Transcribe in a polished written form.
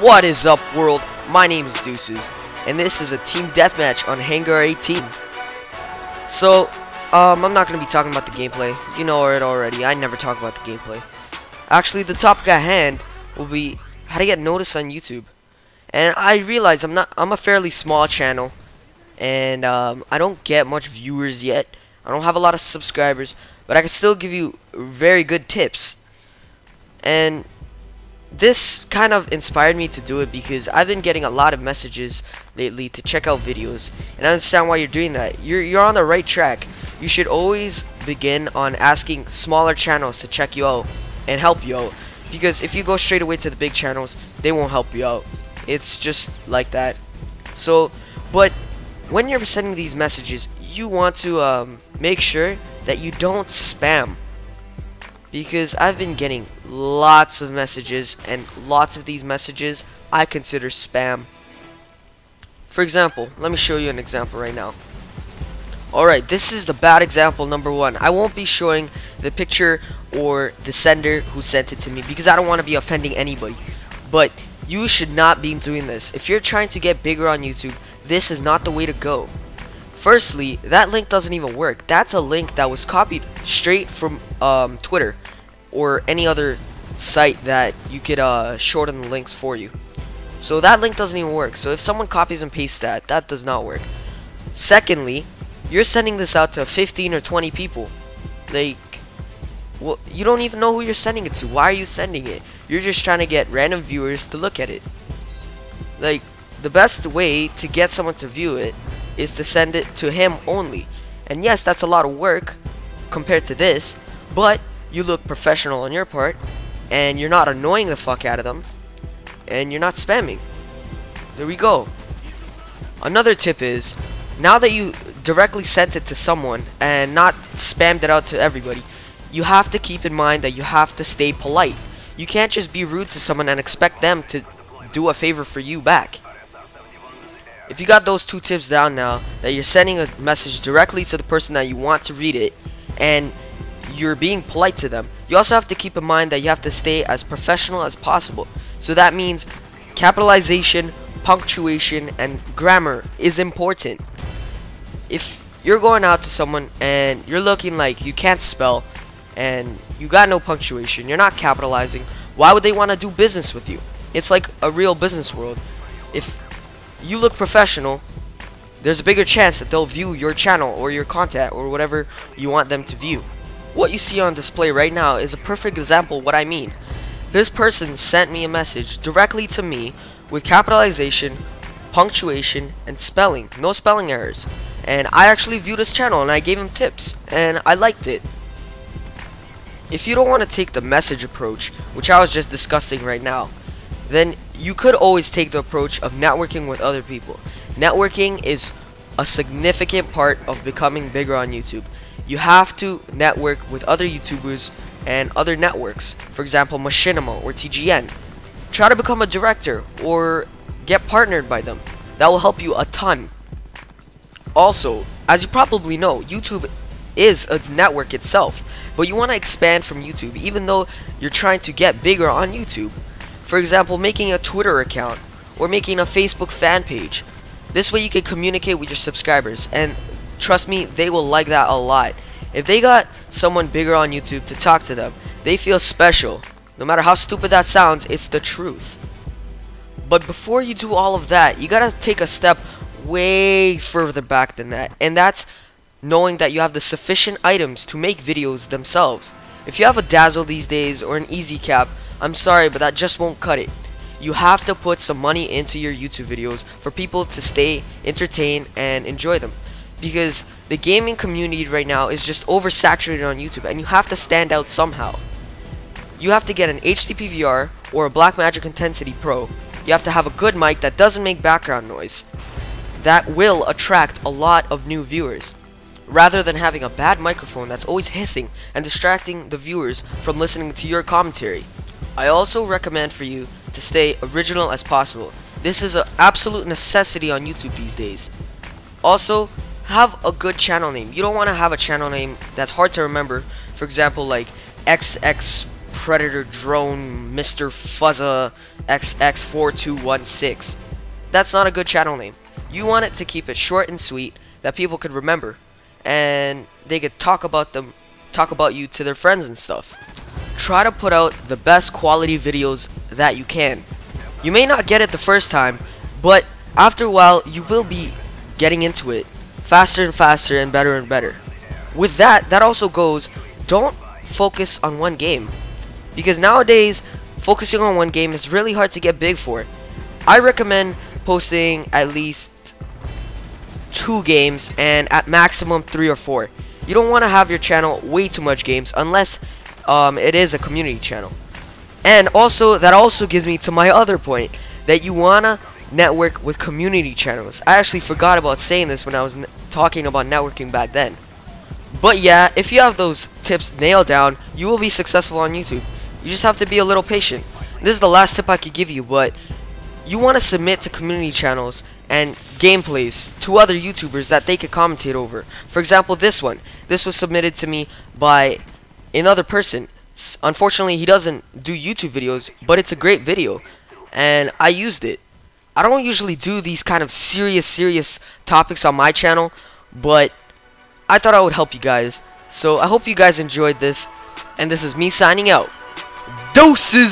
What is up, world? My name is Deucez, and this is a team deathmatch on Hangar 18. So, I'm not going to be talking about the gameplay. You know it already. I never talk about the gameplay. Actually, the topic at hand will be how to get noticed on YouTube. And I realize I'm a fairly small channel, and I don't get much viewers yet. I don't have a lot of subscribers, but I can still give you very good tips. And this kind of inspired me to do it because I've been getting a lot of messages lately to check out videos, and I understand why you're doing that. You're on the right track. You should always begin on asking smaller channels to check you out and help you out, because if you go straight away to the big channels, they won't help you out. It's just like that. So, but when you're sending these messages, you want to make sure that you don't spam, because I've been getting lots of messages, and lots of these messages I consider spam. For example, let me show you an example right now. Alright, this is the bad example number one. I won't be showing the picture or the sender who sent it to me because I don't want to be offending anybody. But you should not be doing this. If you're trying to get bigger on YouTube, this is not the way to go. Firstly, that link doesn't even work. That's a link that was copied straight from Twitter or any other site that you could shorten the links for you. So that link doesn't even work. So if someone copies and pastes that, that does not work. Secondly, you're sending this out to 15 or 20 people. Like, well, you don't even know who you're sending it to. Why are you sending it? You're just trying to get random viewers to look at it. Like, the best way to get someone to view it is to send it to him only. And yes, that's a lot of work compared to this, but you look professional on your part, and you're not annoying the fuck out of them, and you're not spamming. There we go. Another tip is, now that you directly sent it to someone and not spammed it out to everybody, you have to keep in mind that you have to stay polite. You can't just be rude to someone and expect them to do a favor for you back. If you got those two tips down now, that you're sending a message directly to the person that you want to read it, and you're being polite to them, you also have to keep in mind that you have to stay as professional as possible. So that means capitalization, punctuation, and grammar is important. If you're going out to someone and you're looking like you can't spell, and you got no punctuation, you're not capitalizing, why would they want to do business with you? It's like a real business world. If you look professional, there's a bigger chance that they'll view your channel or your content or whatever you want them to view. What you see on display right now is a perfect example of what I mean. This person sent me a message directly to me with capitalization, punctuation, and spelling. No spelling errors. And I actually viewed his channel and I gave him tips and I liked it. If you don't want to take the message approach, which I was just discussing right now, then you could always take the approach of networking with other people. Networking is a significant part of becoming bigger on YouTube. You have to network with other YouTubers and other networks. For example, Machinima or TGN. Try to become a director or get partnered by them. That will help you a ton. Also, as you probably know, YouTube is a network itself. But you want to expand from YouTube even though you're trying to get bigger on YouTube. For example, making a Twitter account or making a Facebook fan page. This way you can communicate with your subscribers, and trust me, they will like that a lot. If they got someone bigger on YouTube to talk to them, they feel special. No matter how stupid that sounds, it's the truth. But before you do all of that, you gotta take a step way further back than that, and that's knowing that you have the sufficient items to make videos themselves. If you have a Dazzle these days or an EZ Cap, I'm sorry, but that just won't cut it. You have to put some money into your YouTube videos for people to stay entertained and enjoy them, because the gaming community right now is just oversaturated on YouTube, and you have to stand out somehow. You have to get an HDPVR or a Blackmagic Intensity Pro. You have to have a good mic that doesn't make background noise. That will attract a lot of new viewers, rather than having a bad microphone that's always hissing and distracting the viewers from listening to your commentary. I also recommend for you to stay original as possible. This is an absolute necessity on YouTube these days. Also, have a good channel name. You don't want to have a channel name that's hard to remember. For example, like XX Predator Drone Mr. Fuzza XX4216. That's not a good channel name. You want it to keep it short and sweet that people could remember, and they could talk about you to their friends and stuff. Try to put out the best quality videos that you can. You may not get it the first time, but after a while you will be getting into it faster and faster and better and better. With that also goes, don't focus on one game, because nowadays focusing on one game is really hard to get big for. I recommend posting at least 2 games and at maximum 3 or 4. You don't want to have your channel way too much games unless it is a community channel. And also, that also gives me to my other point, that you want to network with community channels. I actually forgot about saying this when I was talking about networking back then. But yeah, if you have those tips nailed down, you will be successful on YouTube. You just have to be a little patient. This is the last tip I could give you, but you want to submit to community channels and gameplays to other YouTubers that they could commentate over. For example, this one. This was submitted to me by another person. Unfortunately, he doesn't do YouTube videos, but it's a great video, and I used it. I don't usually do these kind of serious topics on my channel, but I thought I would help you guys. So I hope you guys enjoyed this, and this is me signing out. Deuces!